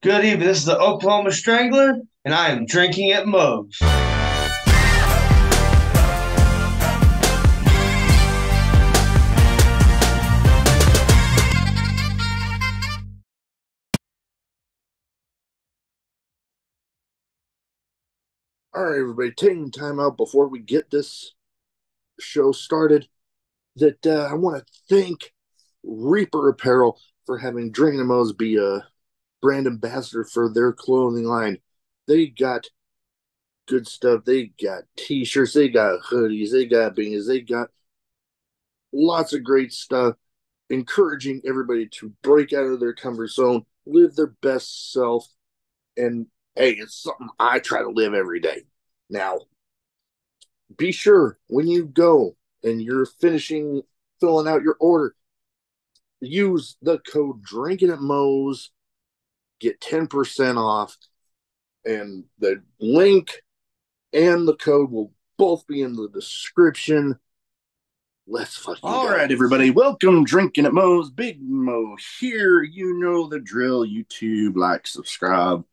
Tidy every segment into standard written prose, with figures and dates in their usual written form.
Good evening, this is the Oklahoma Strangler, and I am drinking at MO's. All right, everybody, taking time out before we get this show started, that I want to thank Reaper Apparel for having Drinkin at MO's be a brand ambassador for their clothing line. They got good stuff. They got t-shirts. They got hoodies. They got beanies. They got lots of great stuff, encouraging everybody to break out of their comfort zone, live their best self, and, hey, it's something I try to live every day. Now, be sure when you go and you're finishing filling out your order, use the code Drinkin at MO's. Get 10% off, and the link and the code will both be in the description. Let's fucking go. All right, everybody. Welcome, Drinkin at MO's. Big Mo here. You know the drill. YouTube, like, subscribe,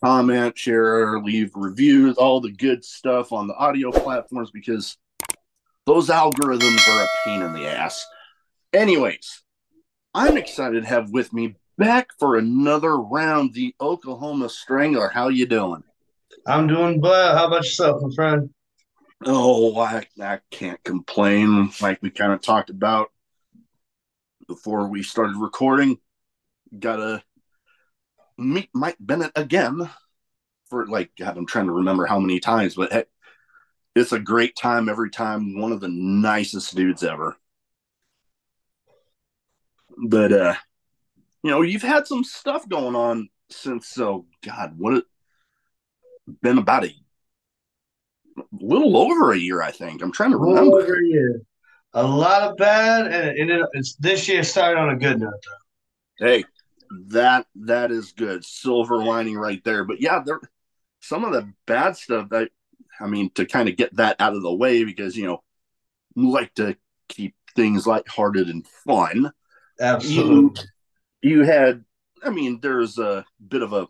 comment, share, leave reviews, all the good stuff on the audio platforms, because those algorithms are a pain in the ass. Anyways, I'm excited to have with me, back for another round, the Oklahoma Strangler. How you doing? I'm doing well. How about yourself, my friend? Oh, I can't complain. Like we kind of talked about before we started recording, got to meet Mike Bennett again for, like, God, I'm trying to remember how many times, but heck, it's a great time every time. One of the nicest dudes ever. But, you know, you've had some stuff going on since, oh, God, what it been about a little over a year, I think. I'm trying to remember. Over a year. A lot of bad, and it's this year started on a good note, though. Hey, that is good. Silver lining right there. But, yeah, there some of the bad stuff, that, I mean, to kind of get that out of the way, because, you know, we like to keep things lighthearted and fun. Absolutely. You had, I mean, there's a bit of a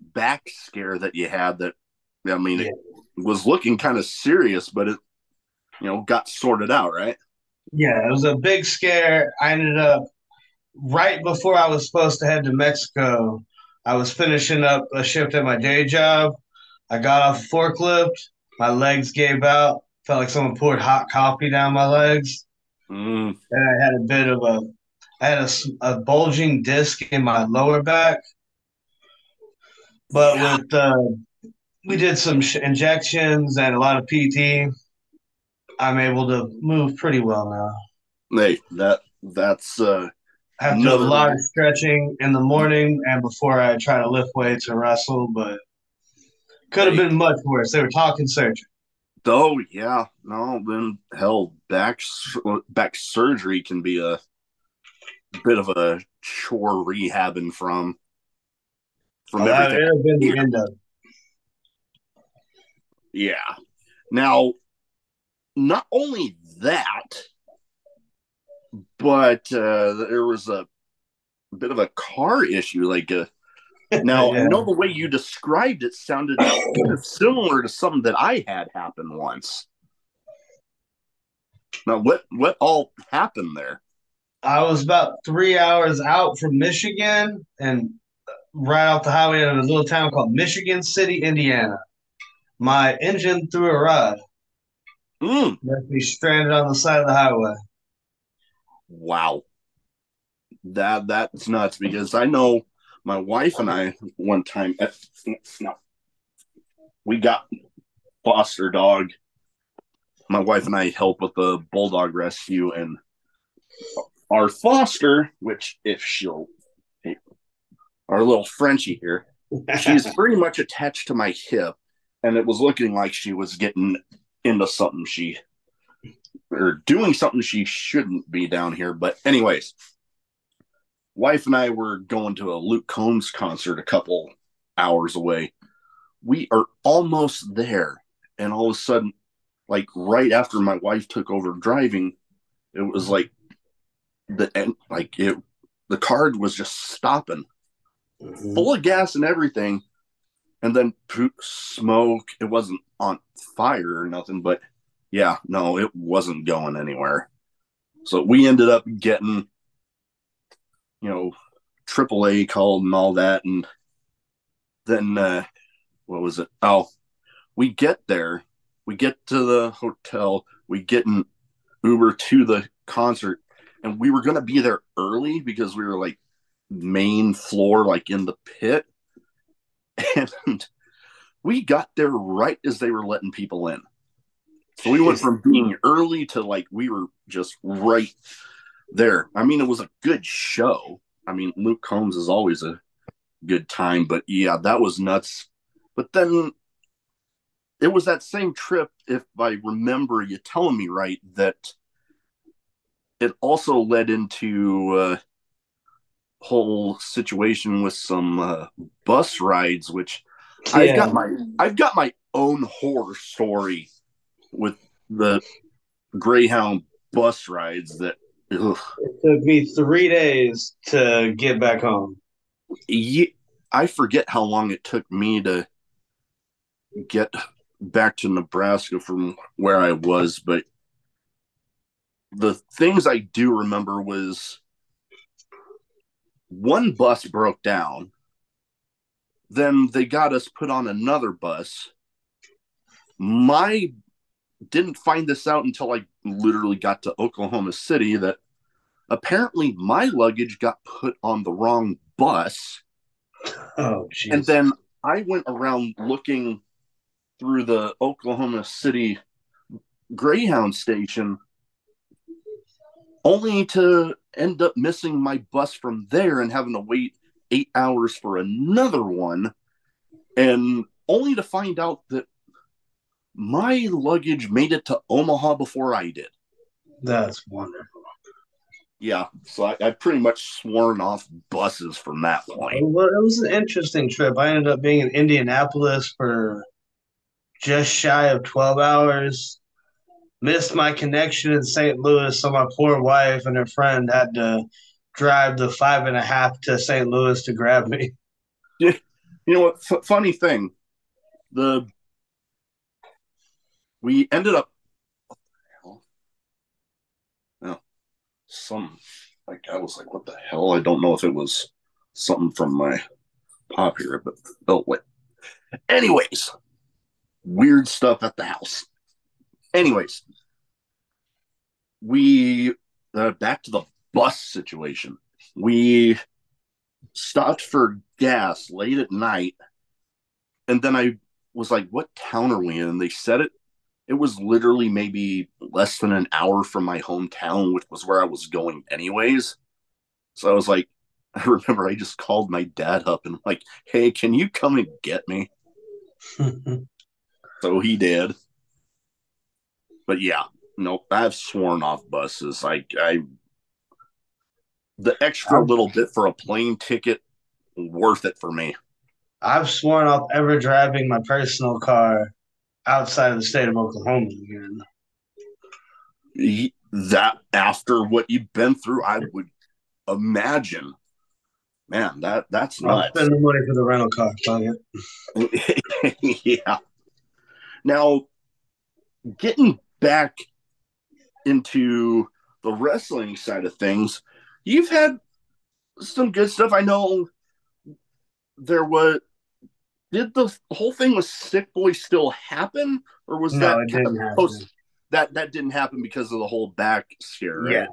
back scare that you had that, I mean, yeah. It was looking kind of serious, but it, you know, got sorted out, right? Yeah, it was a big scare. I ended up, right before I was supposed to head to Mexico, I was finishing up a shift at my day job. I got off a forklift. My legs gave out. Felt like someone poured hot coffee down my legs. Mm. And I had a bit of a, I had a bulging disc in my lower back, but yeah. With we did some injections and a lot of PT, I'm able to move pretty well now. Hey, that's I have to do a lot of stretching in the morning and before I try to lift weights or wrestle, but could have been much worse. They were talking surgery. Oh yeah, no, then hell, back surgery can be a bit of a chore rehabbing from everything. Been the end of. Yeah. Now, not only that, but there was a bit of a car issue. Like, now yeah. I know the way you described it sounded similar to something that I had happen once. Now, what all happened there? I was about 3 hours out from Michigan and right off the highway in a little town called Michigan City, Indiana. My engine threw a rod. Left me stranded on the side of the highway. Wow. That's nuts, because I know my wife and I one time, we got foster dog. My wife and I help with the bulldog rescue, and our foster, which if she'll, our little Frenchie here, she's pretty much attached to my hip, and it was looking like she was getting into something doing something she shouldn't be down here. But anyways, wife and I were going to a Luke Combs concert a couple hours away. We are almost there, and all of a sudden, like right after my wife took over driving, it was like, the car was just stopping. full of gas and everything, and then smoke. It wasn't on fire or nothing, but yeah, no, it wasn't going anywhere. So we ended up getting, you know, AAA called and all that, and then what was it? Oh, we get there, we get to the hotel, we get an Uber to the concert, and we were going to be there early because we were like main floor, like in the pit, and we got there right as they were letting people in. So we went from being early to like we were just right there. I mean, it was a good show. I mean, Luke Combs is always a good time, but yeah, that was nuts. But then it was that same trip, if I remember you telling me right, that it also led into a whole situation with some bus rides, which yeah. I've got my own horror story with the Greyhound bus rides that ugh. It took me 3 days to get back home. Yeah, I forget how long it took me to get back to Nebraska from where I was, but the things I do remember was one bus broke down, then they got us put on another bus. My didn't find this out until I literally got to Oklahoma City that apparently my luggage got put on the wrong bus. Oh, geez. And then I went around looking through the Oklahoma City Greyhound station only to end up missing my bus from there and having to wait 8 hours for another one, and only to find out that my luggage made it to Omaha before I did. That's wonderful. Yeah, so I pretty much sworn off buses from that point. Well, it was an interesting trip. I ended up being in Indianapolis for just shy of 12 hours. Missed my connection in St. Louis, so my poor wife and her friend had to drive the 5.5 to St. Louis to grab me. You know what? Funny thing. We ended up, what the hell? No, I was like, what the hell? I don't know if it was something from my pop here, but felt like. Anyways, weird stuff at the house. Anyways, we, back to the bus situation. We stopped for gas late at night, and then I was like, what town are we in? And they said it. It was literally maybe less than an hour from my hometown, which was where I was going anyways. So I was like, I remember I just called my dad up and like, hey, can you come and get me? So he did. But yeah, nope, I've sworn off buses. The extra little bit for a plane ticket, worth it for me. I've sworn off ever driving my personal car outside of the state of Oklahoma again. That, after what you've been through, I would imagine. Man, that's nuts. I'll spend the money for the rental car, don't you? Yeah. Now, getting back into the wrestling side of things, you've had some good stuff. I know there was... Did the whole thing with Sick Boy still happen, or was that kind of post? That didn't happen because of the whole back scare? Right? Yeah,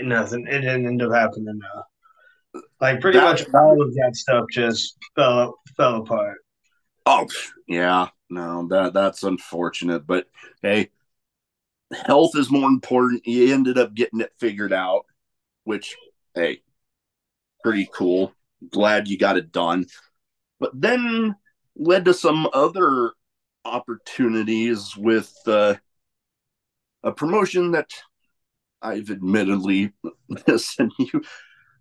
nothing. It didn't end up happening. Like pretty much all of that stuff just fell apart. Oh yeah, no, that's unfortunate. But hey, health is more important. You ended up getting it figured out, which hey, pretty cool. Glad you got it done. But then led to some other opportunities with a promotion that I've admittedly missed. And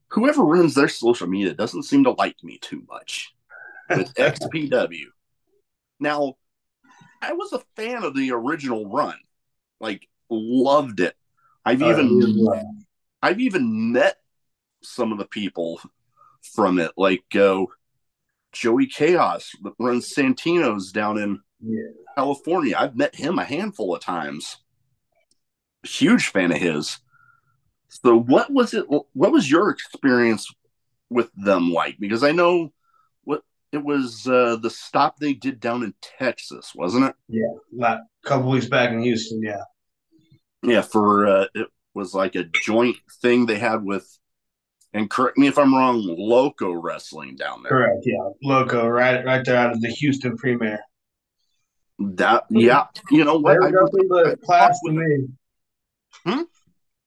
whoever runs their social media doesn't seem to like me too much with XPW. Now, I was a fan of the original run. Like, loved it. I've even met some of the people from it. Like, Joey Chaos that runs Santino's down in California. I've met him a handful of times. Huge fan of his. So what was it? What was your experience with them like? Because I know what it was, the stop they did down in Texas, wasn't it? Yeah, not a couple weeks back in Houston. Yeah, yeah. For it was like a joint thing they had with, and correct me if I'm wrong, Loco Wrestling down there. Correct. Yeah, Loco, right there out of the Houston Premier. That, yeah, you know what? They were nothing but class to me.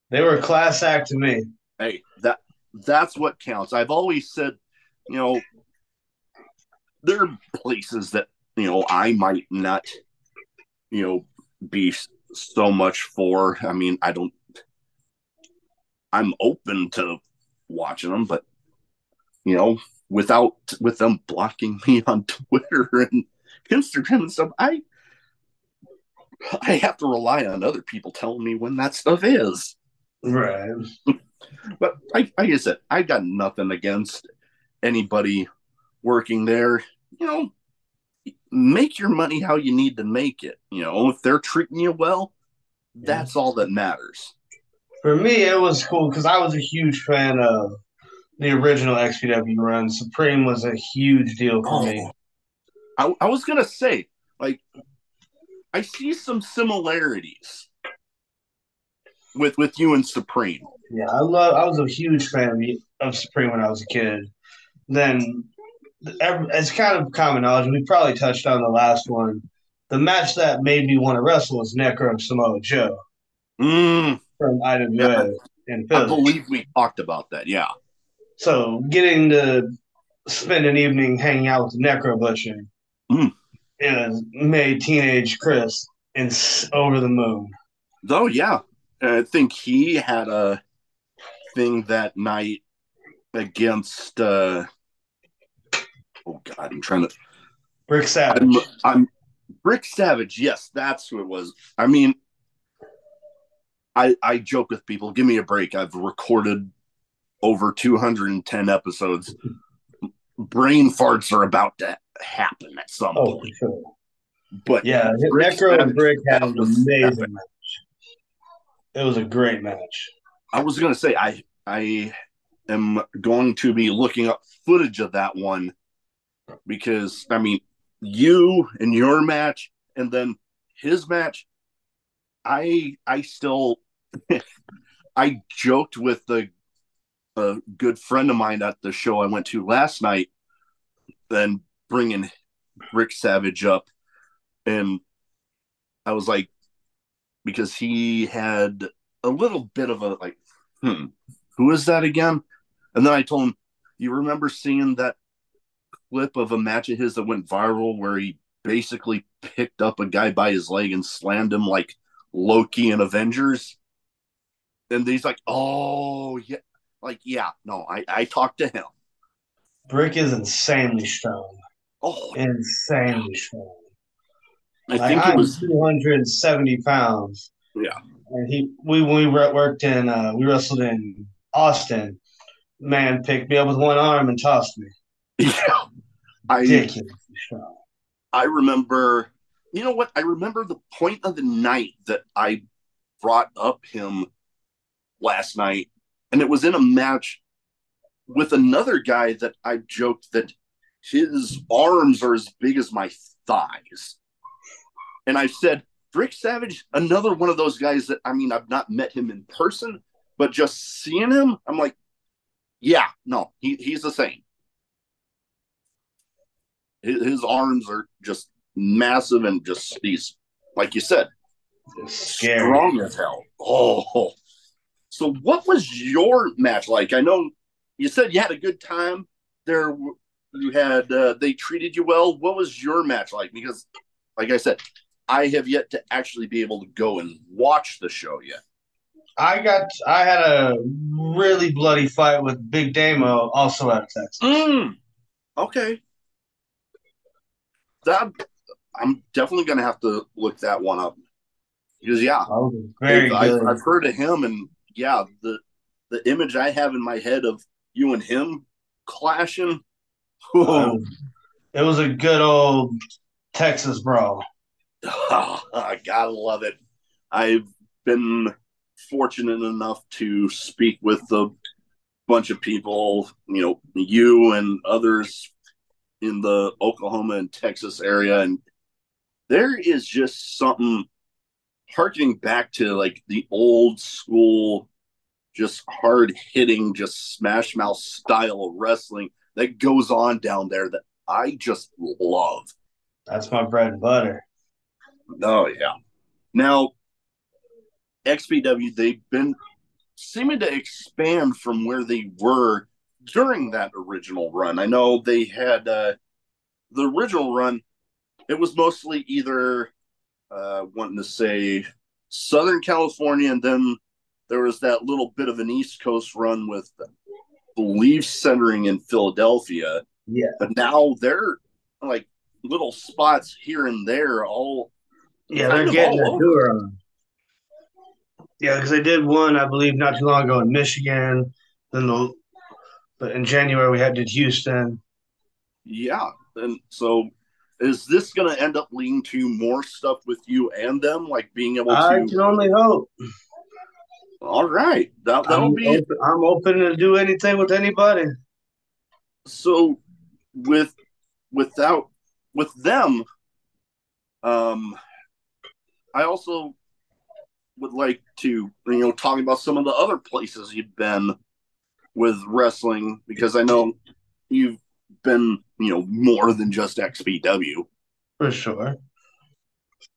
They were a class act to me. Hey, that's what counts. I've always said, you know, there are places that, you know, I might not, you know, be so much for. I mean, I'm open to watching them, but, you know, with them blocking me on Twitter and Instagram and stuff, I have to rely on other people telling me when that stuff is. Right. But like I said, I got nothing against anybody working there. You know, make your money how you need to make it. You know, if they're treating you well, that's all that matters. For me, it was cool because I was a huge fan of the original XPW run. Supreme was a huge deal for me. I was going to say, like, I see some similarities with you and Supreme. Yeah, I was a huge fan of Supreme when I was a kid. Then, it's kind of common knowledge, we probably touched on the last one. The match that made me want to wrestle was Necro and Samoa Joe from IWO in Philly. I believe we talked about that, yeah. So, getting to spend an evening hanging out with Necro Butcher, it made teenage Chris over the moon. Oh, yeah. I think he had a thing that night against, oh, God, I'm trying to. Brick Savage. I'm Brick Savage, yes, that's who it was. I mean, I joke with people, give me a break. I've recorded over 210 episodes. Brain farts are about to happen at some point. Sure. But yeah, Necro and Brick had an amazing match. It was a great match. I was going to say, I am going to be looking up footage of that one because, I mean, you and your match and then his match, I still – I joked with a good friend of mine at the show I went to last night, then bringing Rick Savage up. And I was like, because he had a little bit of a, like, who is that again? And then I told him, you remember seeing that clip of a match of his that went viral where he basically picked up a guy by his leg and slammed him like Loki in Avengers? And he's like, oh, yeah. Like, yeah, no, I talked to him. Brick is insanely strong. Oh, insanely strong. I think it was 270 pounds. Yeah, and we worked in we wrestled in Austin. Man picked me up with one arm and tossed me. Yeah, ridiculously strong. I remember. You know what? I remember the point of the night that I brought up him last night. And it was in a match with another guy that I joked that his arms are as big as my thighs. And I said, Brick Savage, another one of those guys that, I mean, I've not met him in person, but just seeing him, I'm like, yeah, no, he's the same. His arms are just massive and just, he's, like you said, strong as hell. Oh, so what was your match like? I know you said you had a good time there. You had they treated you well. What was your match like? Because, like I said, I have yet to actually be able to go and watch the show yet. I had a really bloody fight with Big Damo, also out of Texas. Okay, I'm definitely gonna have to look that one up because I've heard of him and. Yeah, the image I have in my head of you and him clashing, It was a good old Texas brawl. Oh, I gotta love it. I've been fortunate enough to speak with a bunch of people, you know, you and others in the Oklahoma and Texas area, and there is just something harkening back to like the old school, just hard hitting, just smash mouth style of wrestling that goes on down there that I just love. That's my bread and butter. Oh yeah. Now XPW, they've been seeming to expand from where they were during that original run. I know they had the original run, it was mostly either wanting to say Southern California, and then there was that little bit of an East Coast run with, I believe, centering in Philadelphia. Yeah. But now they're like little spots here and there, all they're getting a tour on. Yeah, because they did one, I believe, not too long ago in Michigan. Then but in January we had to Houston. Yeah, and so is this going to end up leading to more stuff with you and them, like being able to? I can only hope. All right, that'll be. I'm open to do anything with anybody. So, with them, I also would like to, talk about some of the other places you've been with wrestling, because I know you've been, more than just XPW. For sure.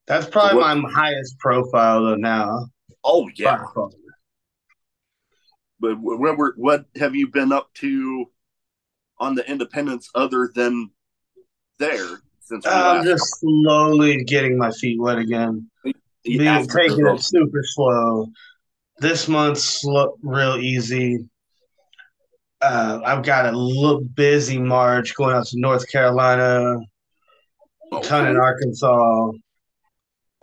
That's probably my highest profile though now. Oh, yeah. But what have you been up to on the independents other than there? Since I'm just slowly getting my feet wet again. Being taking it super slow. This month's real easy. I've got a little busy March going out to North Carolina, a ton in Arkansas.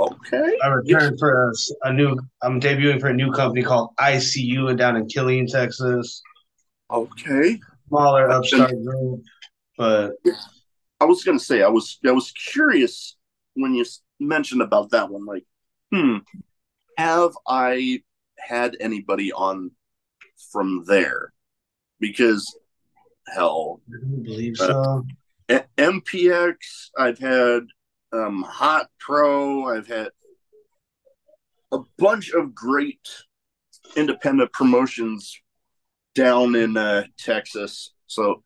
Okay. I returned for I'm debuting for a new company called ICU and down in Killeen, Texas. Okay. Smaller upstart group, but I was going to say I was curious when you mentioned about that one. Like, have I had anybody on from there? Because, hell, I don't believe so. MPX, I've had Hot Pro, I've had a bunch of great independent promotions down in Texas. So,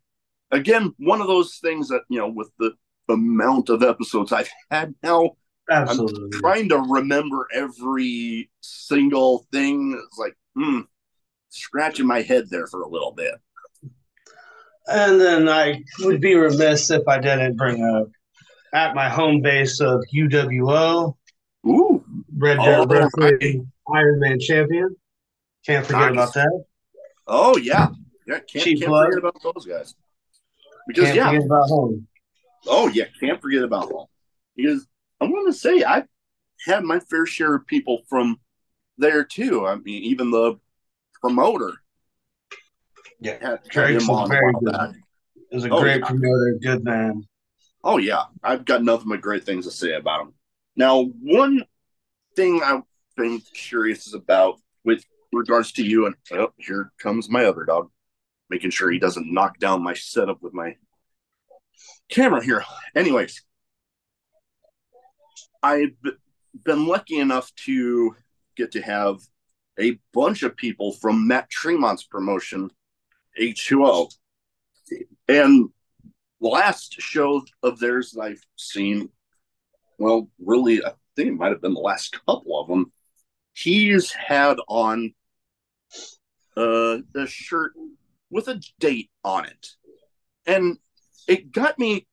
again, one of those things that, with the amount of episodes I've had now, absolutely. I'm trying to remember every single thing. It's like, scratching my head there for a little bit. And then I would be remiss if I didn't bring up at my home base of UWO, Red Dead Wrestling, Iron Man champion. Can't forget about that. Oh, yeah can't forget about those guys. Because, can't forget about home. Oh, yeah, can't forget about home. Because I want to say I had my fair share of people from there, too. I mean, even the promoter. Yeah, Drake's very good. He was a great promoter, good man. Oh, yeah. I've got nothing but great things to say about him. Now, one thing I've been curious about with regards to you, and here comes my other dog, making sure he doesn't knock down my setup with my camera here. Anyways, I've been lucky enough to get to have a bunch of people from Matt Tremont's promotion, H2O. And last show of theirs that I've seen, well, really, I think it might have been the last couple of them, he's had on a shirt with a date on it. And it got me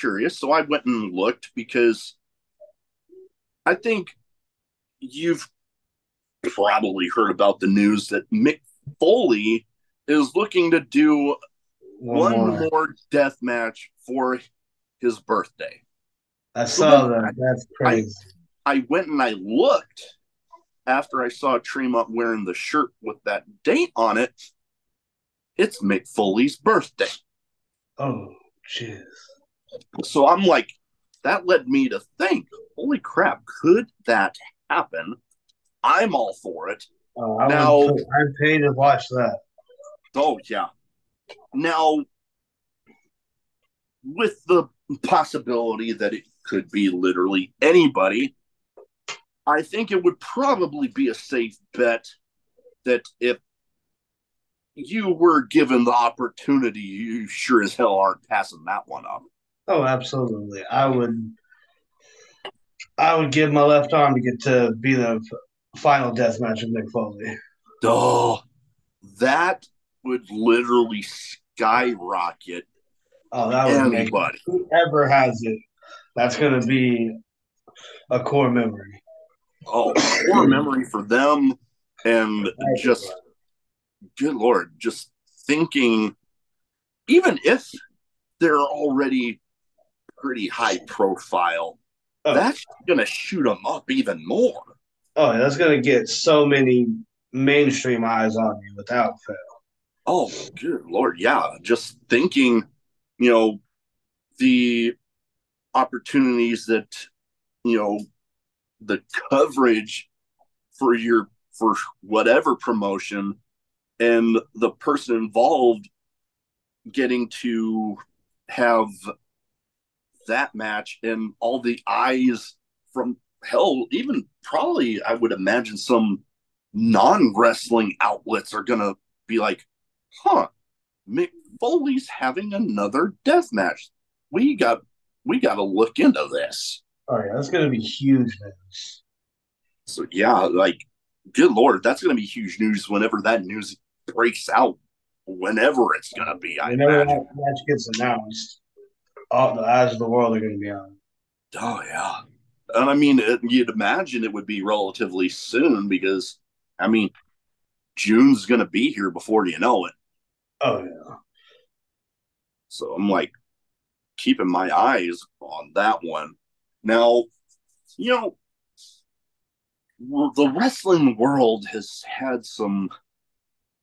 curious, so I went and looked, because I think you've probably heard about the news that Mick Foley is looking to do one more death match for his birthday. I saw that. That's crazy. I went and I looked after I saw Tremont wearing the shirt with that date on it. It's Mick Foley's birthday. Oh, jeez. So I'm like, that led me to think, holy crap, could that happen? I'm all for it. Oh, I'm paid to watch that. Oh, yeah. Now, with the possibility that it could be literally anybody, I think it would probably be a safe bet that if you were given the opportunity, you sure as hell aren't passing that one up. Oh, absolutely. I would give my left arm to get to be the final death match with Mick Foley. Oh, that would literally skyrocket. Oh, that would anybody. Whoever has it, that's going to be a core memory. Oh, core memory for them. And just, good Lord, just thinking, even if they're already pretty high profile, that's going to shoot them up even more. Oh, that's going to get so many mainstream eyes on you without fail. Oh, good Lord, yeah. Just thinking, you know, the opportunities that, you know, the coverage for whatever promotion and the person involved getting to have that match and all the eyes from hell, even probably I would imagine some non-wrestling outlets are going to be like, huh, Mick Foley's having another death match. We got to look into this. Oh, yeah, that's going to be huge news. So, yeah, like, good Lord, that's going to be huge news whenever that news breaks out, whenever it's going to be. Whenever that match gets announced, all the eyes of the world are going to be on. Oh, yeah. And, I mean, you'd imagine it would be relatively soon because, I mean, June's going to be here before you know it. Oh, yeah. So I'm, like, keeping my eyes on that one. Now, you know, the wrestling world has had some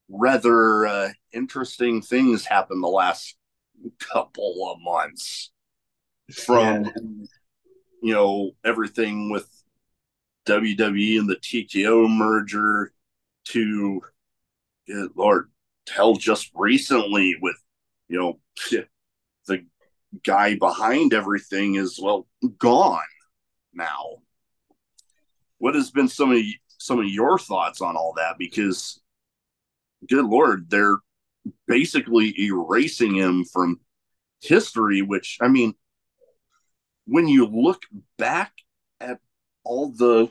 rather interesting things happen the last couple of months. From, you know, everything with WWE and the TKO merger to, good Lord, hell, just recently with, you know, the guy behind everything is, well, gone now. What has been some of your thoughts on all that? Because, good Lord, they're basically erasing him from history, which, I mean, when you look back at all the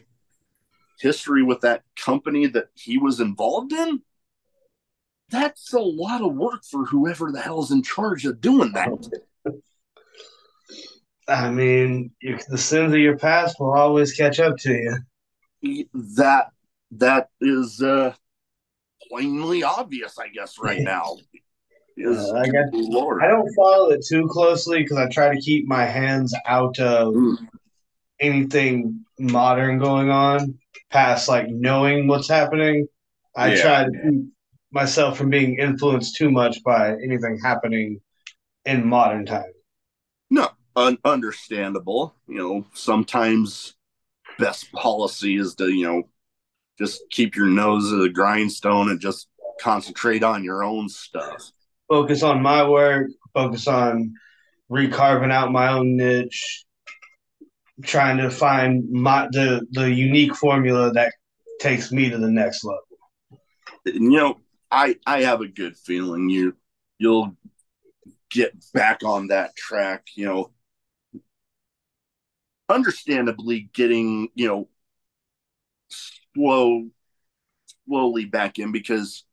history with that company that he was involved in, that's a lot of work for whoever the hell's in charge of doing that. I mean, the sins of your past will always catch up to you. That is plainly obvious, I guess, right now. I don't follow it too closely because I try to keep my hands out of anything modern going on, past, like, knowing what's happening. I try to keep myself from being influenced too much by anything happening in modern times. No. Understandable, you know, sometimes best policy is to, you know, just keep your nose to the grindstone and just concentrate on your own stuff. Focus on my work, focus on recarving out my own niche, trying to find the unique formula that takes me to the next level. You know, I have a good feeling you'll get back on that track, you know. Understandably getting, you know, slowly back in because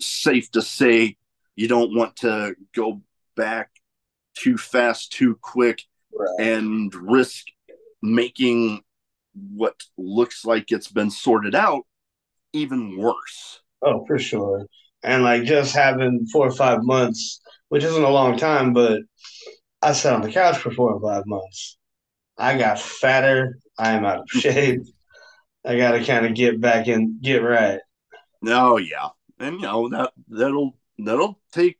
safe to say you don't want to go back too fast, too quick, and risk making what looks like it's been sorted out even worse. Oh, for sure. And, like, just having 4 or 5 months, which isn't a long time, but I sat on the couch for 4 or 5 months. I got fatter. I am out of shape. I got to kind of get back and get right. Oh, yeah. And, you know, that'll take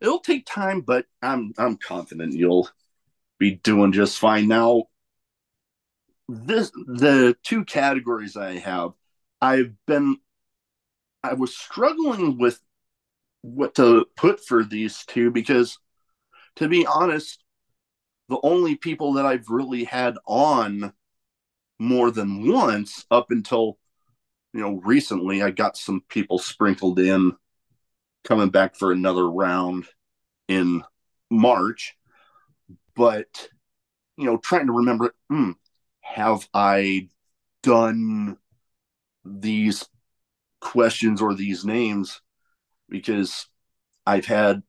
it'll take time, but I'm confident you'll be doing just fine. Now, the two categories I have, I was struggling with what to put for these two because, to be honest, the only people that I've really had on more than once up until, you know, recently, I got some people sprinkled in coming back for another round in March. But, you know, trying to remember, have I done these questions or these names? Because I've had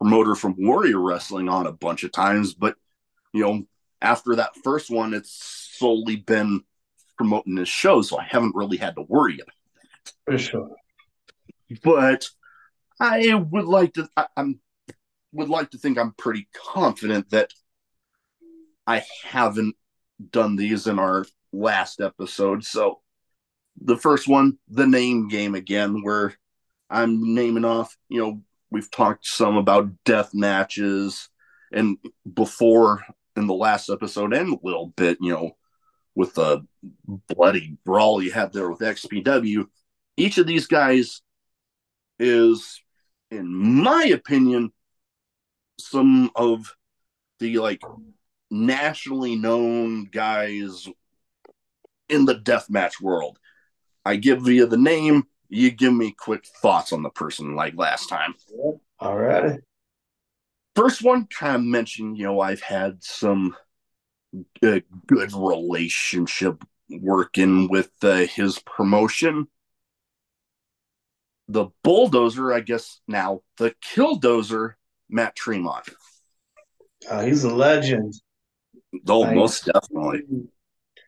promoter from Warrior Wrestling on a bunch of times, but, you know, after that first one, it's solely been promoting this show, so I haven't really had to worry about that. For sure. But I would like to, I would like to think I'm pretty confident that I haven't done these in our last episode. So the first one, the name game again, where I'm naming off, you know, we've talked some about death matches and before in the last episode and a little bit, you know, with the bloody brawl you had there with XPW. Each of these guys is, in my opinion, some of the, like, nationally known guys in the deathmatch world. I give you the name. You give me quick thoughts on the person like last time. All right. First one, kind of mentioned, you know, I've had some good relationship working with his promotion. The bulldozer, I guess now, the killdozer, Matt Tremont. Oh, he's a legend. Oh, like, most definitely.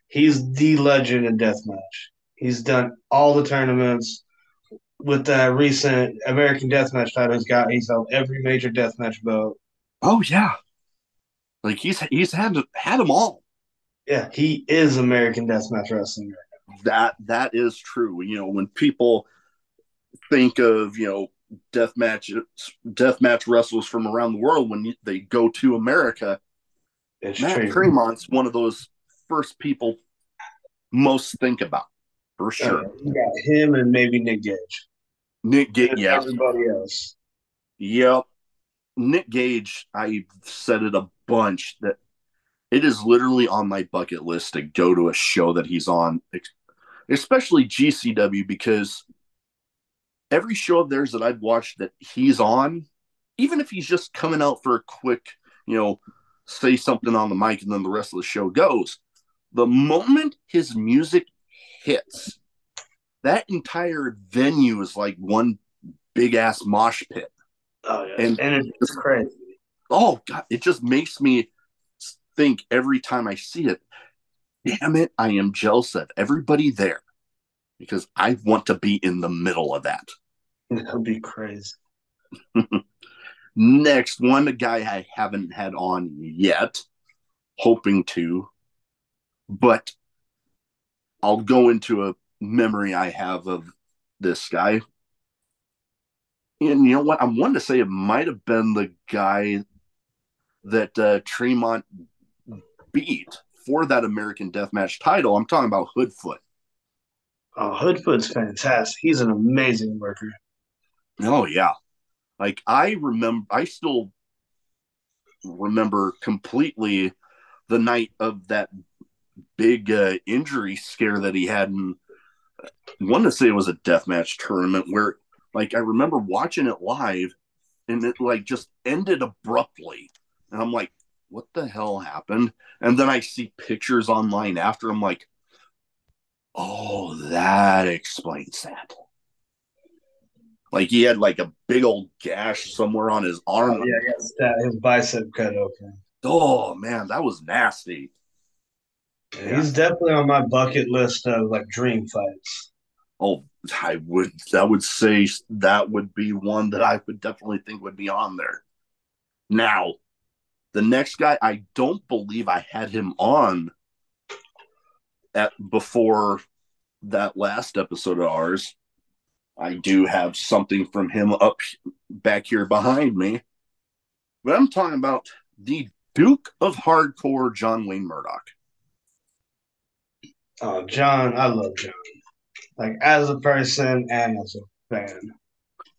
He's the legend in deathmatch. He's done all the tournaments. With the recent American Deathmatch title he's held every major deathmatch belt. Oh yeah, like he's had them all. Yeah, he is American Deathmatch Wrestling right now. That is true. You know, when people think of, you know, deathmatch wrestlers from around the world, when they go to America, it's Matt Tremont's one of those first people most think about, for sure. You got him and maybe Nick Gage. Nick Gage, yeah. Everybody else. Yep. Nick Gage, I've said it a bunch that it is literally on my bucket list to go to a show that he's on, especially GCW, because every show of theirs that I've watched that he's on, even if he's just coming out for a quick, you know, say something on the mic and then the rest of the show goes, the moment his music hits, that entire venue is like one big ass mosh pit. Oh yeah, and it's crazy. Oh god, it just makes me think every time I see it, damn it, I am jealous of everybody there because I want to be in the middle of that. That would be crazy. Next one, a guy I haven't had on yet, hoping to, but I'll go into a memory I have of this guy. And you know what? I wanted to say it might have been the guy that Tremont beat for that American Deathmatch title. I'm talking about Hoodfoot. Oh, Hoodfoot's fantastic. He's an amazing worker. Oh, yeah. Like, I still remember completely the night of that big injury scare that he had, and I wanted to say it was a deathmatch tournament where, like, I remember watching it live and it, like, just ended abruptly. And I'm like, what the hell happened? And then I see pictures online after. I'm like, oh, that explains that. Like, he had, like, a big old gash somewhere on his arm. Oh, yeah, that, his bicep cut open. Oh, man, that was nasty. Yeah. He's definitely on my bucket list of, like, dream fights. Oh, I would say that would be one that I would definitely think would be on there. Now, the next guy, I don't believe I had him on before that last episode of ours. I do have something from him up back here behind me. But I'm talking about the Duke of Hardcore, John Wayne Murdoch. Oh, John, I love John. Like, as a person and as a fan.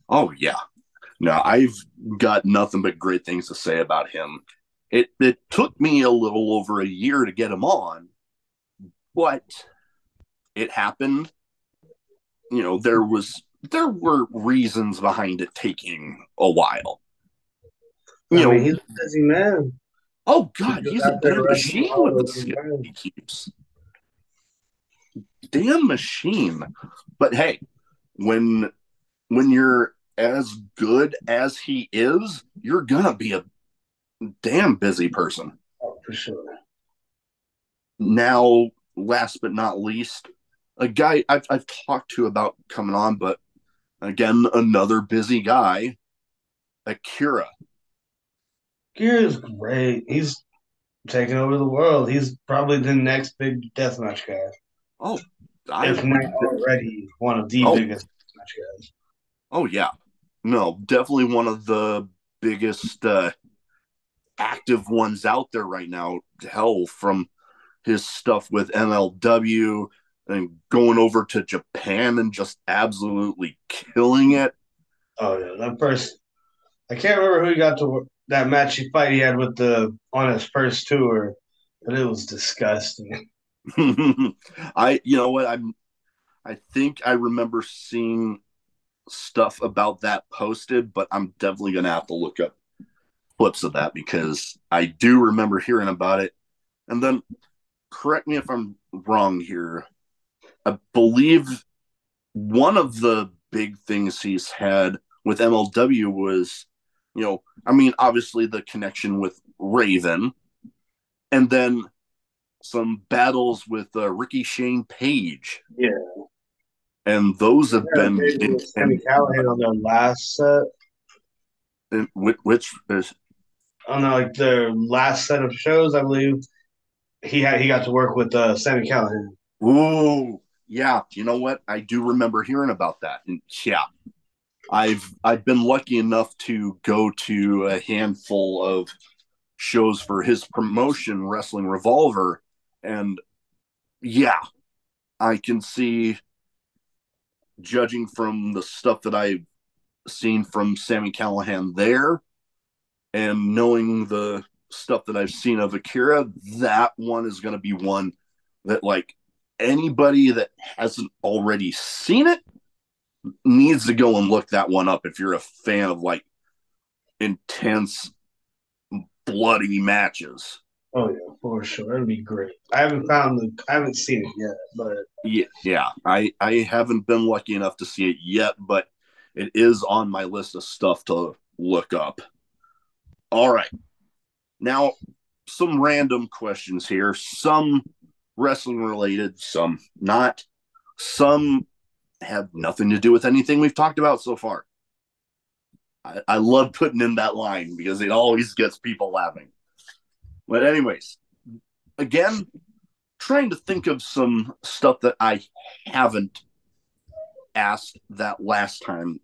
Oh, yeah. No, I've got nothing but great things to say about him. It took me a little over a year to get him on, but it happened. You know, there were reasons behind it taking a while. You know, he's a busy man. Oh, God, he's a damn machine with the skill he keeps. Damn machine. But, hey, when you're as good as he is, you're going to be a damn busy person. Oh, for sure. Now, last but not least, a guy I've talked to about coming on, but, again, another busy guy, Akira. Akira's great. He's taking over the world. He's probably the next big deathmatch guy. Oh, if not already one of the biggest deathmatch guys. Oh, yeah. No, definitely one of the biggest active ones out there right now. Hell, from his stuff with MLW and going over to Japan and just absolutely killing it. Oh, yeah. That person, I can't remember who he got to work. That matchy fight he had with on his first tour, but it was disgusting. I think I remember seeing stuff about that posted, but I'm definitely gonna have to look up clips of that because I do remember hearing about it. And then, correct me if I'm wrong here, I believe one of the big things he's had with MLW was, you know, I mean, obviously the connection with Raven, and then some battles with Ricky Shane Page. Yeah. And those have been Sami Callihan on their last set. And which is, I don't know, like their last set of shows, I believe. He got to work with Sami Callihan. Ooh, yeah. You know what? I do remember hearing about that. And yeah. I've been lucky enough to go to a handful of shows for his promotion, Wrestling Revolver, and yeah, I can see, judging from the stuff that I've seen from Sami Callihan there, and knowing the stuff that I've seen of Akira, that one is going to be one that, like, anybody that hasn't already seen it needs to go and look that one up if you're a fan of, like, intense, bloody matches. Oh, yeah, for sure. It'll be great. I haven't seen it yet, but... Yeah, I haven't been lucky enough to see it yet, but it is on my list of stuff to look up. All right. Now, some random questions here. Some wrestling-related, some not. Some have nothing to do with anything we've talked about so far. I love putting in that line because it always gets people laughing. But anyways, again, trying to think of some stuff that I haven't asked that last time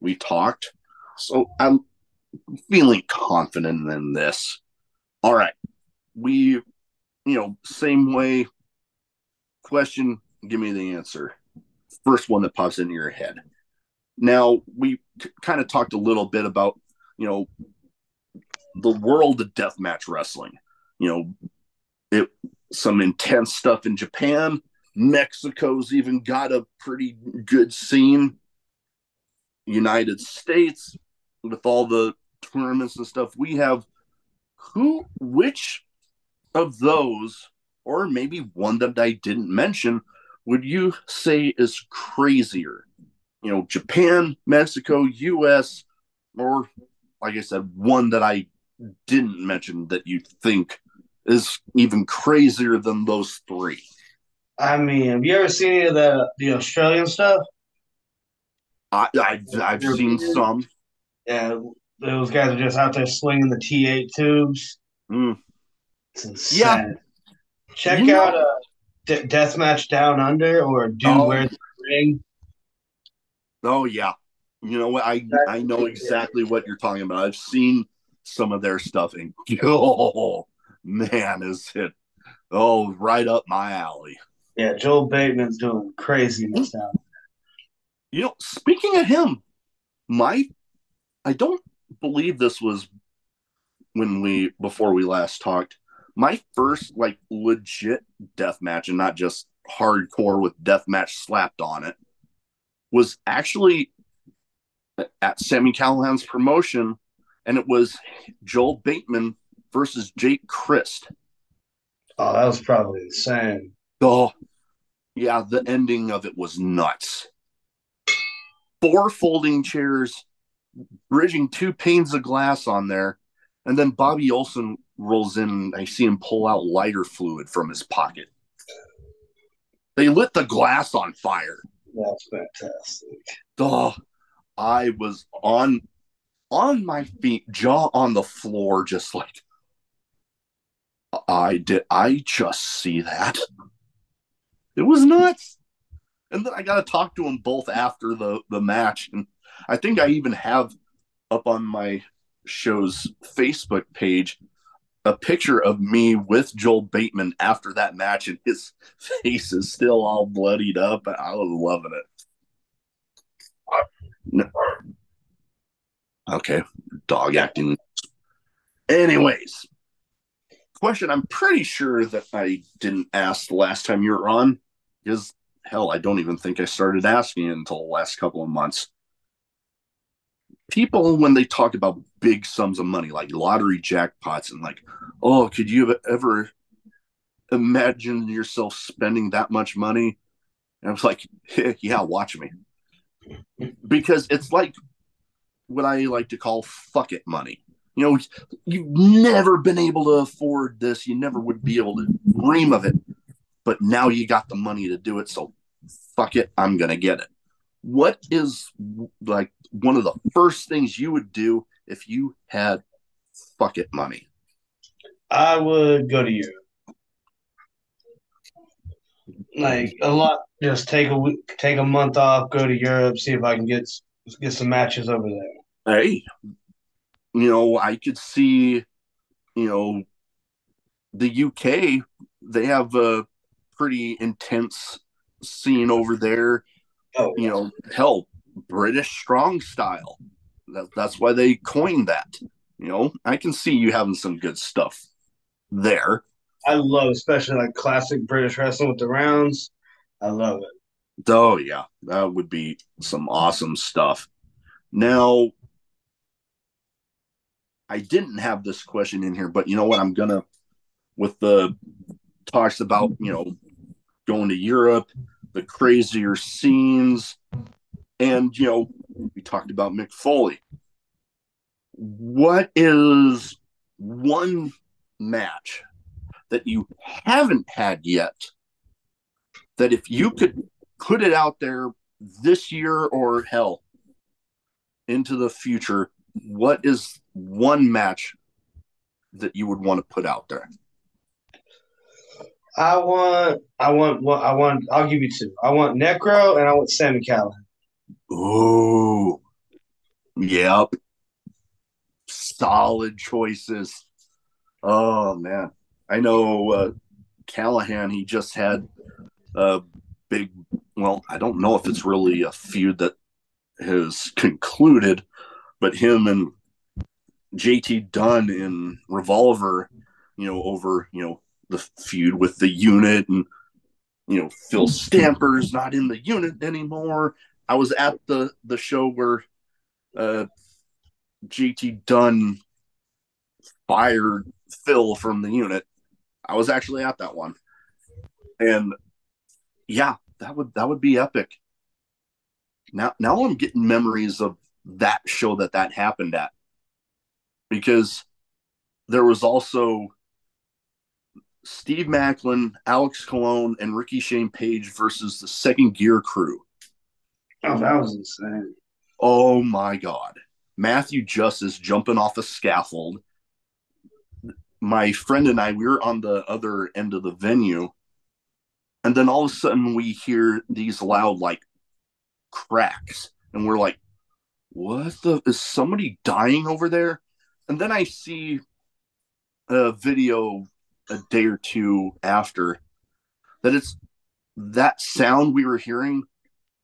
we talked. So I'm feeling confident in this. All right. We, same way, question, give me the answer. First one that pops into your head. Now, we kind of talked a little bit about, the world of deathmatch wrestling. Some intense stuff in Japan. Mexico's even got a pretty good scene. United States, with all the tournaments and stuff we have, which of those, or maybe one that I didn't mention, would you say is crazier? Japan, Mexico, U.S., or, like I said, one that I didn't mention that you think is even crazier than those three? I mean, have you ever seen any of the Australian stuff? I've seen some. Yeah, those guys are just out there swinging the T8 tubes. Mm. It's insane. Yeah. Check out... Deathmatch Down Under, or Dude Where's the Ring? Oh, yeah. You know what? I know exactly what you're talking about. I've seen some of their stuff, and oh, man, is it right up my alley. Yeah, Joel Bateman's doing craziness now. You know, speaking of him, I don't believe this was before we last talked. My first legit death match, and not just hardcore with death match slapped on it, was actually at Sami Callihan's promotion, and it was Joel Bateman versus Jake Christ. Oh, that was probably the same. Oh, yeah, the ending of it was nuts. 4 folding chairs, bridging 2 panes of glass on there, and then Bobby Olsen rolls in, and I see him pull out lighter fluid from his pocket. They lit the glass on fire. That's fantastic. Oh, I was on my feet, jaw on the floor, just like, I just see that. It was nuts. And then I got to talk to them both after the match. And I think I even have up on my show's Facebook page a picture of me with Joel Bateman after that match, and his face is still all bloodied up. I was loving it. No. Okay, dog acting. Anyways, question I'm pretty sure that I didn't ask the last time you were on, because hell, I don't even think I started asking it until the last couple of months. People, when they talk about big sums of money, like lottery jackpots, and like, oh, could you have ever imagined yourself spending that much money? And I was like, yeah, watch me. Because it's like what I like to call fuck it money. You know, you've never been able to afford this. You never would be able to dream of it. But now you got the money to do it, so fuck it, I'm going to get it. What is one of the first things you would do if you had fuck it money? I would go to Europe. Just take a month off, go to Europe, see if I can get some matches over there. Hey, I could see, the UK, they have a pretty intense scene over there. Oh, yeah. Hell, British strong style. That's why they coined that. I can see you having some good stuff there. I love, especially classic British wrestling with the rounds. I love it. Oh, yeah. That would be some awesome stuff. Now, I didn't have this question in here, but you know what? I'm going to, with the talks about, going to Europe, the crazier scenes, and, we talked about Mick Foley. What is one match that you haven't had yet that if you could put it out there this year or hell into the future, what is one match that you would want to put out there? I'll give you 2. I want Necro and I want Sami Callihan. Ooh. Yep. Solid choices. Oh, man. I know Callihan, he just had a big, I don't know if it's really a feud that has concluded, but him and JT Dunn in Revolver, over, the feud with the unit, and Phil Stamper's not in the unit anymore. I was at the show where JT Dunn fired Phil from the unit. I was actually at that one, and yeah, that would be epic. Now I'm getting memories of that show that happened at, because there was also Steve Macklin, Alex Colon, and Ricky Shane Page versus the Second Gear Crew. Oh, that was insane. Oh, my God. Matthew Justice jumping off a scaffold. My friend and I, we were on the other end of the venue, and then all of a sudden we hear these loud, cracks. and we're like, what the, is somebody dying over there? And then I see a video a day or two after that it's that sound we were hearing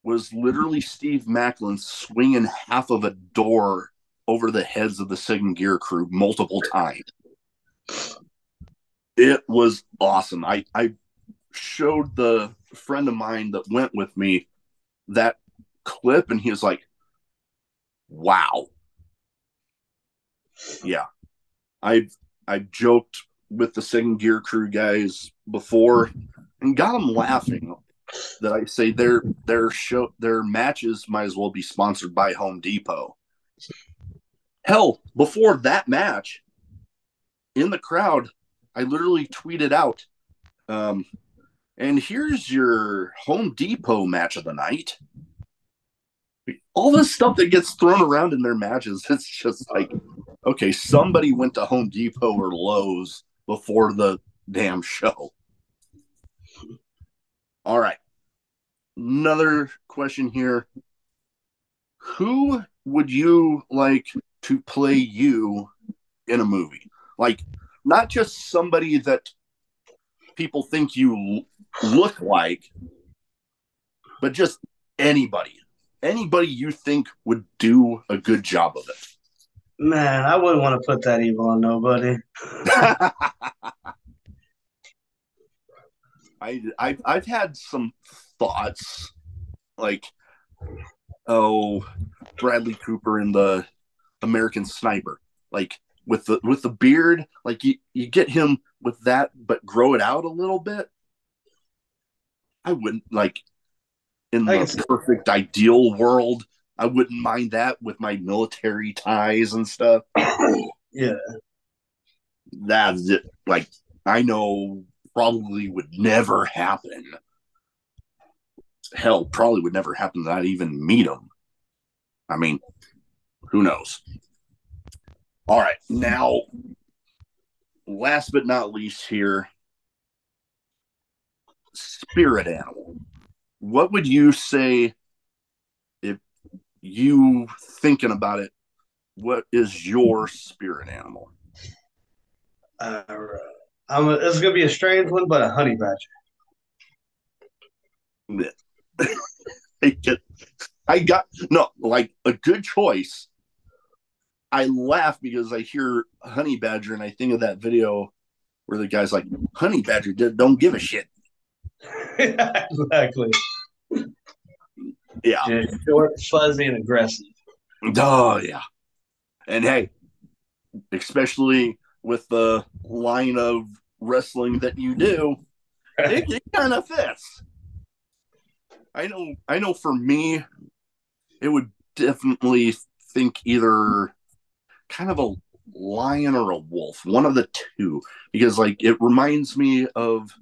was literally Steve Macklin swinging half of a door over the heads of the Second Gear Crew multiple times. It was awesome. I showed the friend of mine that went with me that clip, and he was like, wow. Yeah. I've joked with the Second Gear Crew guys before and got them laughing that I say their matches might as well be sponsored by Home Depot. Hell, before that match, in the crowd, I literally tweeted out, and here's your Home Depot match of the night. All this stuff that gets thrown around in their matches, it's just like, okay, somebody went to Home Depot or Lowe's before the damn show. All right. Another question here. Who would you like to play you in a movie? Like, not just somebody that people think you look like, but just anybody. Anybody you think would do a good job of it. Man, I wouldn't want to put that evil on nobody. I've had some thoughts, like, oh, Bradley Cooper in the American Sniper, like with the beard, like you get him with that, but grow it out a little bit. I wouldn't like in the perfect ideal world. I wouldn't mind that with my military ties and stuff. Yeah, that's it. Like I know. Probably would never happen. Hell, probably would never happen that I'd even meet him. I mean, who knows? All right, now, last but not least here, spirit animal. What would you say, if you thinking about it, what is your spirit animal? All right. It's going to be a strange one, but a honey badger. I got a good choice. I laugh because I hear honey badger and I think of that video where the guy's like, honey badger don't give a shit. Exactly. Yeah. Just short, fuzzy, and aggressive. Oh, yeah. And hey, especially with the line of wrestling that you do, it kind of fits. I know for me, it would definitely think either kind of a lion or a wolf, one of the two, because like it reminds me of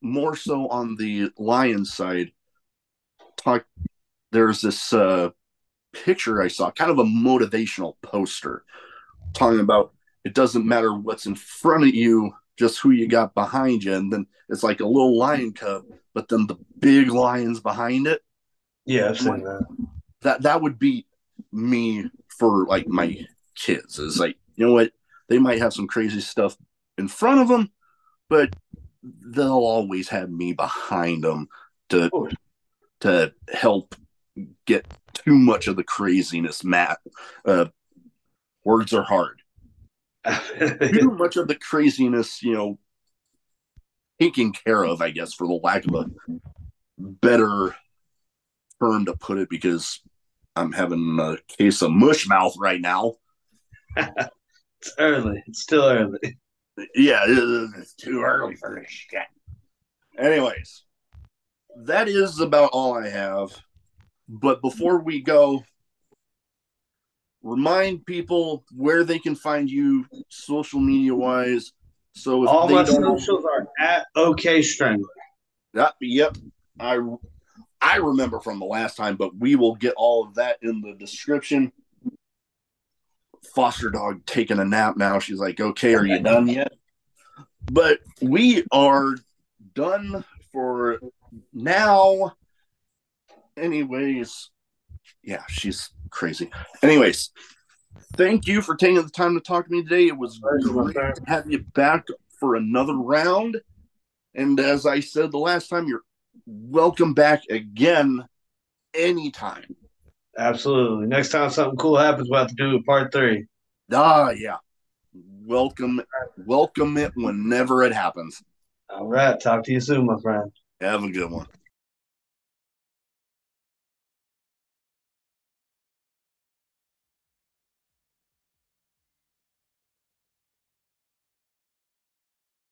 more so on the lion side. There's this picture I saw, kind of a motivational poster talking about it doesn't matter what's in front of you, just who you got behind you. And then it's like a little lion cub, but then the big lion's behind it. Yeah, I've seen that. That would be me for like my kids. It's like, you know what? They might have some crazy stuff in front of them, but they'll always have me behind them to help get too much of the craziness. Matt, words are hard. Too much of the craziness, you know, taken care of, I guess, for the lack of a better term to put it, because I'm having a case of mush mouth right now. It's early. It's still early. Yeah, it's too early for this shit. Anyways, that is about all I have. But before we go, remind people where they can find you social media-wise. So all my socials are at OK Strangler. Yep. I remember from the last time, but we will get all of that in the description. Foster dog taking a nap now. She's like, okay, are you done yet? But we are done for now. Anyways, yeah, she's crazy. Anyways, thank you for taking the time to talk to me today. It was great to have you back for another round. And as I said the last time, you're welcome back again anytime. Absolutely. Next time something cool happens, we'll have to do a part three. Ah, yeah. Welcome it whenever it happens. All right. Talk to you soon, my friend. Have a good one.